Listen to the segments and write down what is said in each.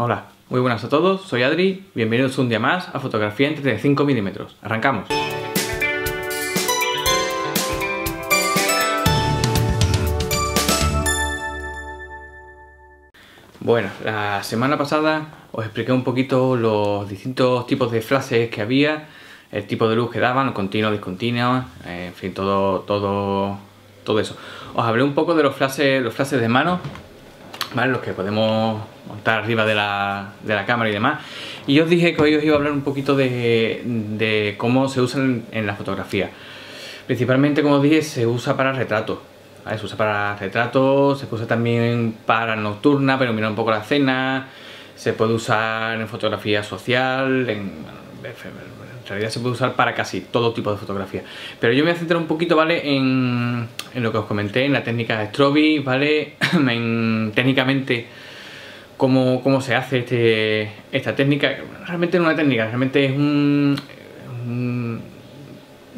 Hola, muy buenas a todos, soy Adri, bienvenidos un día más a Fotografía en 35mm. ¡Arrancamos! Bueno, la semana pasada os expliqué un poquito los distintos tipos de flashes que había, el tipo de luz que daban, continuo, discontinuo, en fin, todo eso. Os hablé un poco de los flashes de mano, ¿vale? Los que podemos montar arriba de la cámara y demás. Y os dije que hoy os iba a hablar un poquito de cómo se usan en la fotografía. Principalmente, como os dije, se usa para retratos, ¿vale? Se usa para retratos, se usa también para nocturna, para iluminar un poco la escena. Se puede usar en fotografía social, en realidad se puede usar para casi todo tipo de fotografía. Pero yo me voy a centrar un poquito, ¿vale? En lo que os comenté, en la técnica de strobist, ¿vale? Técnicamente, cómo se hace esta técnica. Realmente no es una técnica, realmente es un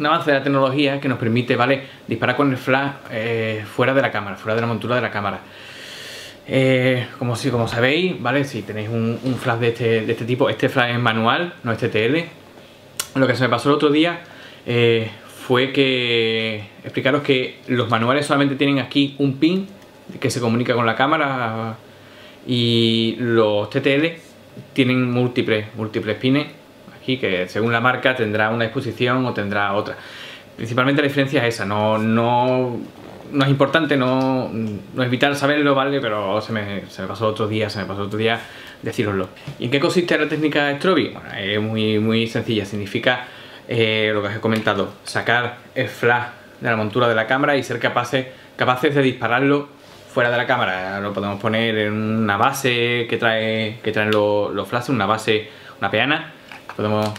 avance de la tecnología que nos permite, ¿vale? Disparar con el flash fuera de la cámara, fuera de la montura de la cámara. Como sabéis, ¿vale? Si tenéis un flash de este tipo, este flash es manual, no es TTL. Lo que se me pasó el otro día fue que explicaros que los manuales solamente tienen aquí un pin que se comunica con la cámara y los TTL tienen múltiples pines aquí que según la marca tendrá una disposición o tendrá otra. Principalmente la diferencia es esa, no es importante, no es vital saberlo, ¿vale? Pero se me pasó otro día, decíroslo. ¿Y en qué consiste la técnica de strobist? Bueno, es muy sencilla, significa lo que os he comentado, sacar el flash de la montura de la cámara y ser capaces de dispararlo fuera de la cámara. Lo podemos poner en una base que traen los flashes, una peana, podemos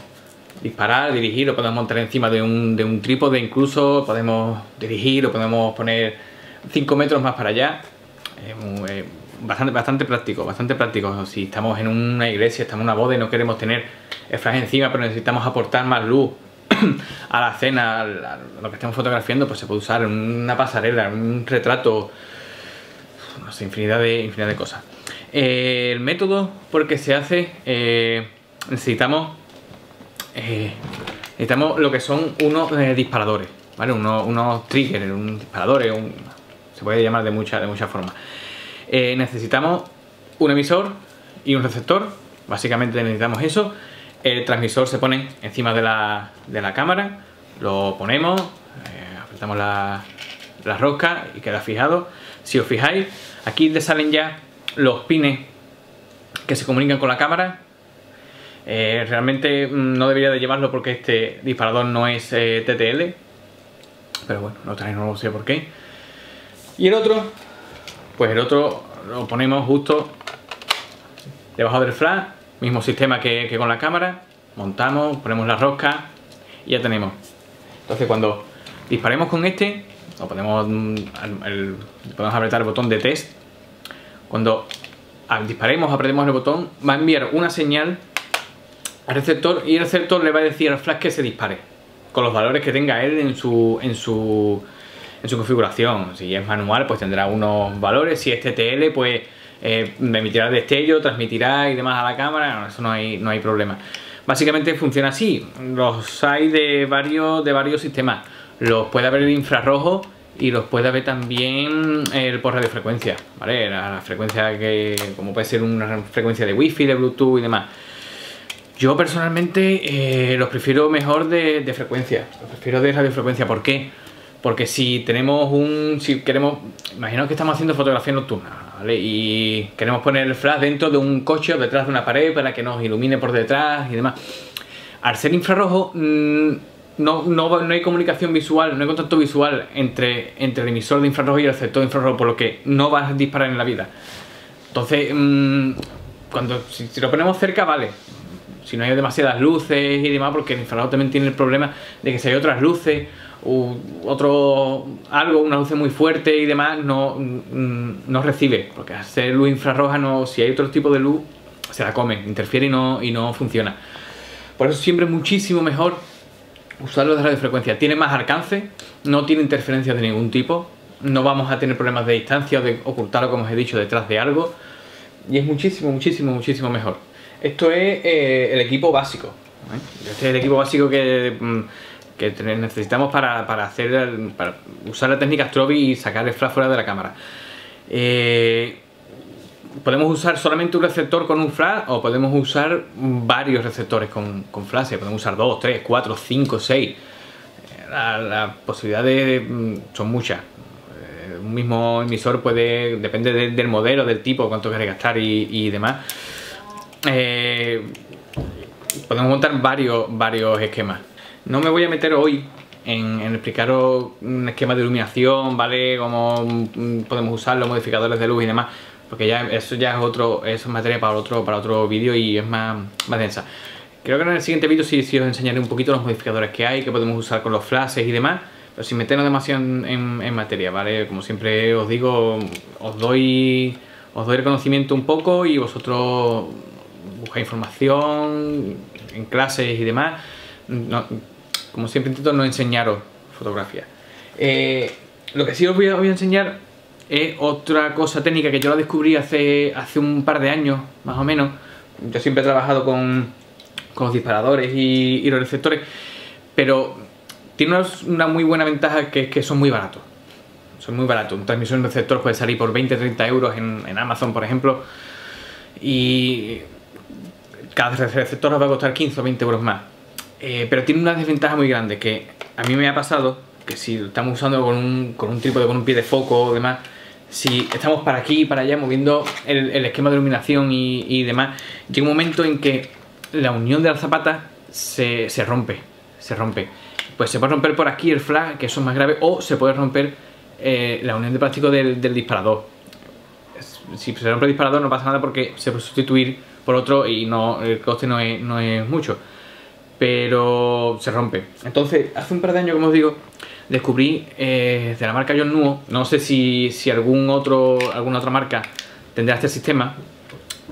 disparar, dirigir, lo podemos montar encima de un trípode, incluso podemos dirigir, lo podemos poner 5 metros más para allá. Es bastante práctico. Si estamos en una iglesia, estamos en una boda y no queremos tener el flash encima, pero necesitamos aportar más luz a la escena, a lo que estamos fotografiando, pues se puede usar en una pasarela, en un retrato, no sé, infinidad de cosas. El método por el que se hace, necesitamos lo que son unos disparadores, ¿vale? Unos triggers, se puede llamar de muchas formas. Necesitamos un emisor y un receptor, básicamente necesitamos eso. El transmisor se pone encima de la cámara, lo ponemos, apretamos la rosca y queda fijado. Si os fijáis, aquí le salen ya los pines que se comunican con la cámara. Realmente no debería de llevarlo porque este disparador no es TTL, pero bueno, no sé por qué. Y el otro, pues el otro lo ponemos justo debajo del flash, mismo sistema que con la cámara, montamos, ponemos la rosca y ya tenemos. Entonces cuando disparemos con este, o podemos apretar el botón de test, cuando disparemos, apretemos el botón, va a enviar una señal al receptor y el receptor le va a decir al flash que se dispare con los valores que tenga él en su configuración. Si es manual, pues tendrá unos valores, si es TTL, pues emitirá destello, transmitirá y demás a la cámara. Eso no hay problema. Básicamente funciona así. Los hay de varios sistemas. Los puede haber el infrarrojo y los puede haber también por radiofrecuencia, ¿vale? La frecuencia que, como puede ser una frecuencia de wifi, de bluetooth y demás. Yo personalmente los prefiero mejor de frecuencia, los prefiero de radiofrecuencia. ¿Por qué? Porque si queremos, imaginaos que estamos haciendo fotografía nocturna, ¿vale? Y queremos poner el flash dentro de un coche o detrás de una pared para que nos ilumine por detrás y demás. Al ser infrarrojo no hay comunicación visual, no hay contacto visual entre el emisor de infrarrojo y el receptor de infrarrojo, por lo que no vas a disparar en la vida. Entonces, si lo ponemos cerca, vale. Si no hay demasiadas luces y demás, porque el infrarrojo también tiene el problema de que si hay otras luces, una luz muy fuerte y demás, no recibe, porque al ser luz infrarroja, si hay otro tipo de luz, se la come, interfiere y no funciona. Por eso siempre es muchísimo mejor usarlo de radiofrecuencia. Tiene más alcance, no tiene interferencias de ningún tipo, no vamos a tener problemas de distancia o de ocultarlo, como os he dicho, detrás de algo. y es muchísimo, muchísimo, muchísimo mejor. Esto es el equipo básico, ¿eh? Este es el equipo básico que necesitamos para usar la técnica strobist y sacar el flash fuera de la cámara. Podemos usar solamente un receptor con un flash, o podemos usar varios receptores con flash. Podemos usar 2, 3, 4, 5, 6. Las posibilidades son muchas. Un mismo emisor puede, depende del modelo, del tipo, cuánto quiere gastar y demás. Podemos montar varios esquemas. No me voy a meter hoy en explicaros un esquema de iluminación, ¿vale? Cómo podemos usar los modificadores de luz y demás, porque ya eso ya es otro, eso es materia para otro vídeo y es más densa. Creo que en el siguiente vídeo sí os enseñaré un poquito los modificadores que hay, que podemos usar con los flashes y demás, pero sin meternos demasiado en materia, ¿vale? Como siempre os digo, os doy el conocimiento un poco y vosotros buscáis información en clases y demás. No, como siempre intento no enseñaros fotografía. Lo que sí os voy a enseñar es otra cosa técnica que yo la descubrí hace un par de años, más o menos. Yo siempre he trabajado con los disparadores y los receptores, pero tiene una muy buena ventaja, que es que son muy baratos. Son muy baratos. Un transmisor y un receptor puede salir por 20-30 euros en Amazon, por ejemplo, y cada receptor nos va a costar 15 o 20 euros más. Pero tiene una desventaja muy grande, que a mí me ha pasado, que si lo estamos usando con un trípode, con un pie de foco o demás, si estamos para aquí y para allá moviendo el esquema de iluminación y demás, llega un momento en que la unión de las zapatas se rompe. Pues se puede romper por aquí el flash, que eso es más grave, o se puede romper la unión de plástico del disparador. Si se rompe el disparador no pasa nada porque se puede sustituir por otro y no, el coste no es mucho, pero se rompe. Entonces, hace un par de años, como os digo, descubrí de la marca Yongnuo, no sé si alguna otra marca tendrá este sistema.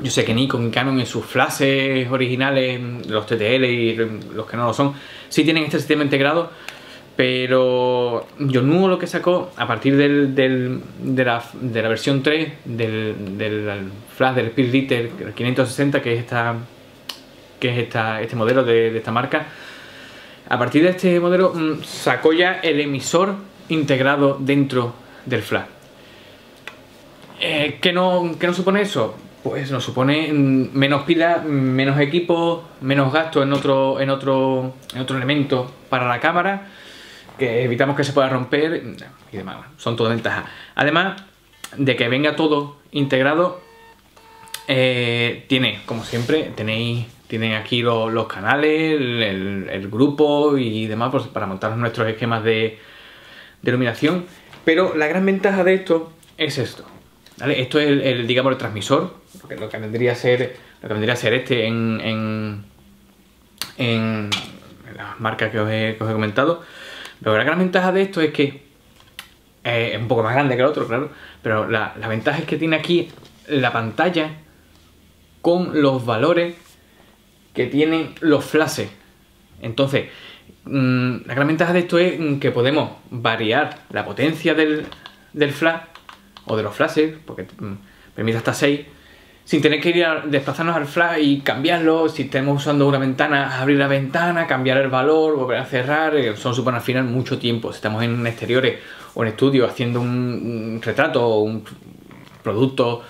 Yo sé que Nikon y Canon en sus flashes originales, los TTL y los que no lo son, sí tienen este sistema integrado, pero Yongnuo lo que sacó a partir de la versión 3 del flash del Speedlite 560, que es este modelo de esta marca. A partir de este modelo sacó ya el emisor integrado dentro del flash. ¿Qué nos supone eso? Pues nos supone menos pilas, menos equipo, menos gasto en otro elemento para la cámara, que evitamos que se pueda romper y demás. Son todas ventajas. Además de que venga todo integrado, tiene, como siempre, tienen aquí los canales, el grupo y demás, pues, para montar nuestros esquemas de iluminación. Pero la gran ventaja de esto es esto, ¿vale? Esto es digamos, el transmisor, lo que vendría a ser este en las marcas que os he comentado. Pero la gran ventaja de esto es que es un poco más grande que el otro, claro, pero la ventaja es que tiene aquí la pantalla con los valores que tienen los flashes. Entonces, la gran ventaja de esto es que podemos variar la potencia del flash o de los flashes, porque permite hasta 6, sin tener que ir a desplazarnos al flash y cambiarlo. Si estamos usando una ventana, abrir la ventana, cambiar el valor, volver a cerrar, son supone al final mucho tiempo. Si estamos en exteriores o en estudio haciendo un retrato o un producto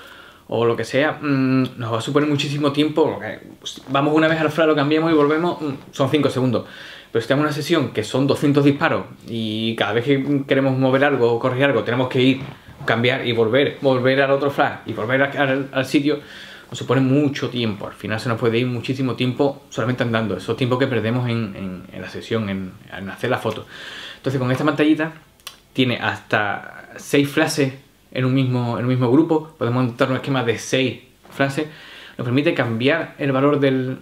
o lo que sea, nos va a suponer muchísimo tiempo. Vamos una vez al flash, lo cambiamos y volvemos, son 5 segundos. Pero si tenemos una sesión que son 200 disparos y cada vez que queremos mover algo o corregir algo tenemos que ir, cambiar y volver al otro flash y volver al sitio, nos supone mucho tiempo. Al final se nos puede ir muchísimo tiempo solamente andando, esos tiempos que perdemos en la sesión, en hacer la foto. Entonces, con esta pantallita tiene hasta 6 flashes en un mismo grupo. Podemos montar un esquema de 6 flashes. Nos permite cambiar el valor del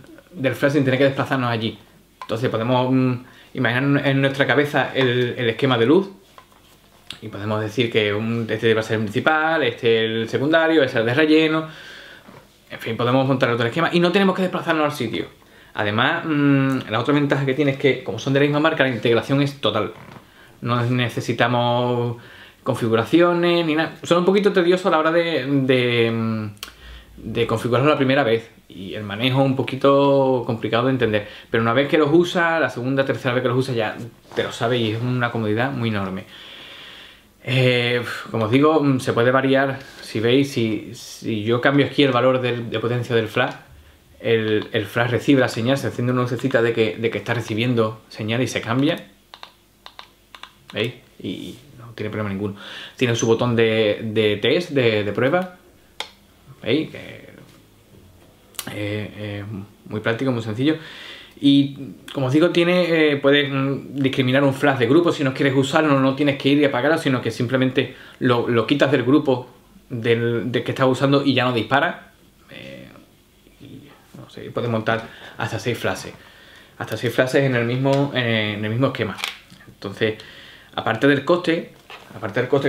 flash sin tener que desplazarnos allí. Entonces podemos imaginar en nuestra cabeza el esquema de luz y podemos decir que este va a ser el principal, este el secundario, este el de relleno. En fin, podemos montar otro esquema y no tenemos que desplazarnos al sitio. Además, la otra ventaja que tiene es que, como son de la misma marca, la integración es total. No necesitamos configuraciones ni nada. Son un poquito tedioso a la hora de de configurarlo la primera vez, y el manejo un poquito complicado de entender, pero una vez que los usa, la segunda, tercera vez que los usa ya te lo sabes y es una comodidad muy enorme. Como os digo, se puede variar. Si veis, si yo cambio aquí el valor de potencia del flash, el flash recibe la señal, se enciende una lucecita de que está recibiendo señal y se cambia. ¿Veis? Y no tiene problema ninguno. Tiene su botón de test, de prueba. ¿Veis? Muy práctico, muy sencillo. Y como os digo, tiene, puedes discriminar un flash de grupo si no quieres usarlo, no tienes que ir y apagarlo, sino que simplemente lo quitas del grupo del que estás usando y ya no dispara. No sé, puedes montar hasta 6 flashes. Hasta 6 flashes en el mismo esquema. Entonces, aparte del coste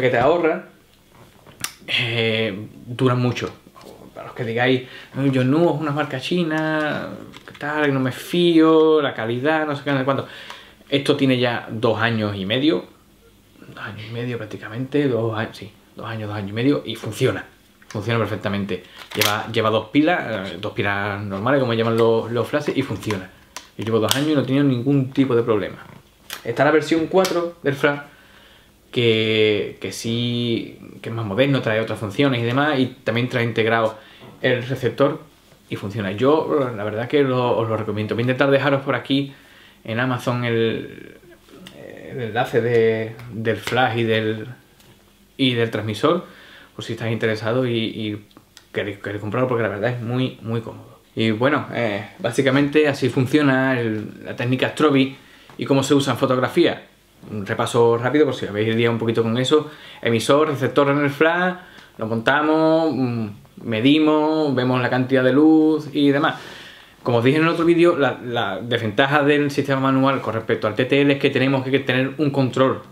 que te ahorra, duran mucho. Para los que digáis, Yongnuo es una marca china, tal, no me fío, la calidad, no sé qué, no sé cuánto. Esto tiene ya 2 años y medio, 2 años y medio prácticamente, 2 años, sí, 2 años y medio, y funciona perfectamente. Lleva 2 pilas normales, como llaman los flashes, y funciona. Yo llevo 2 años y no he tenido ningún tipo de problema. Está la versión 4 del flash, que es más moderno, trae otras funciones y demás, y también trae integrado el receptor y funciona. Yo la verdad que os lo recomiendo. Voy a intentar dejaros por aquí en Amazon el enlace del flash y del transmisor, por si estáis interesados y queréis comprarlo, porque la verdad es muy muy cómodo. Y bueno, básicamente así funciona la técnica strobist y cómo se usa en fotografía. Un repaso rápido por si habéis ido un poquito con eso. Emisor, receptor en el flash, lo montamos, medimos, vemos la cantidad de luz y demás. Como os dije en el otro vídeo, la desventaja del sistema manual con respecto al TTL es que tenemos que tener un control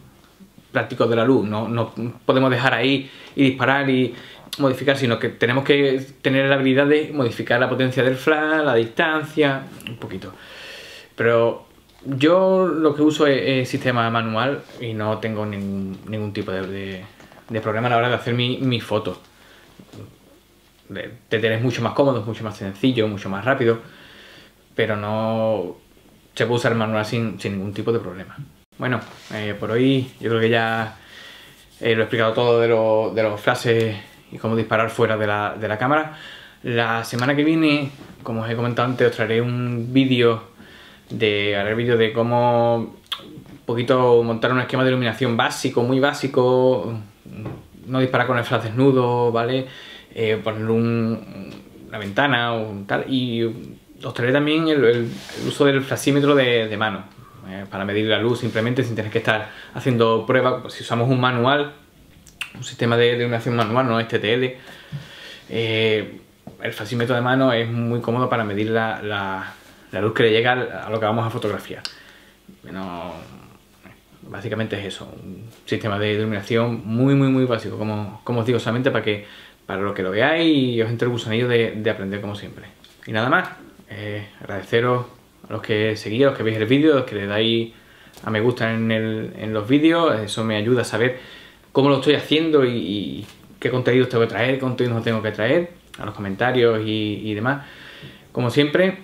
práctico de la luz. No podemos dejar ahí y disparar y modificar, sino que tenemos que tener la habilidad de modificar la potencia del flash, la distancia, un poquito. Pero yo lo que uso es sistema manual y no tengo ningún tipo de problema a la hora de hacer mis fotos. Te tenés mucho más cómodo, mucho más sencillo, mucho más rápido, pero no se puede usar el manual sin ningún tipo de problema. Bueno, por hoy yo creo que ya lo he explicado todo de los flashes y cómo disparar fuera de la cámara. La semana que viene, como os he comentado antes, os traeré un vídeo de cómo un poquito montar un esquema de iluminación básico, muy básico, no disparar con el flash desnudo, ¿vale? Poner una ventana o un tal, y os traeré también el uso del flashímetro de mano, para medir la luz simplemente sin tener que estar haciendo pruebas. Pues si usamos un manual, un sistema de iluminación manual, no es TTL, el flashímetro de mano es muy cómodo para medir la luz que le llega a lo que vamos a fotografiar. Bueno, básicamente es eso, un sistema de iluminación muy muy muy básico, como os digo, solamente para lo que lo veáis y os entre el gusanillo de aprender, como siempre. Y nada más, agradeceros a los que seguís, a los que veis el vídeo, a los que le dais a me gusta en los vídeos. Eso me ayuda a saber cómo lo estoy haciendo y qué contenidos tengo que traer, qué contenidos no tengo que traer, a los comentarios y demás. Como siempre,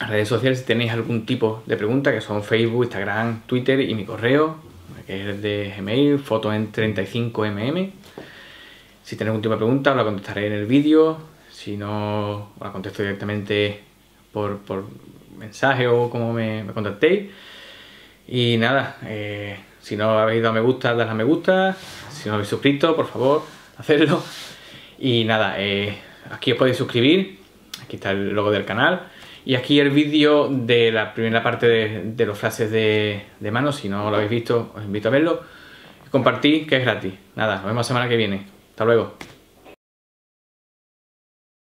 las redes sociales, si tenéis algún tipo de pregunta, que son Facebook, Instagram, Twitter y mi correo, que es de Gmail, foto en 35mm. Si tenéis algún tipo de pregunta, os la contestaré en el vídeo. Si no, os la contesto directamente por mensaje o como me contactéis. Y nada, si no habéis dado me gusta, dadle a me gusta. Si no habéis suscrito, por favor, hacedlo. Y nada, aquí os podéis suscribir. Aquí está el logo del canal. Y aquí el vídeo de la primera parte de los flashes de mano. Si no lo habéis visto, os invito a verlo. Compartid, que es gratis. Nada, nos vemos la semana que viene. Hasta luego.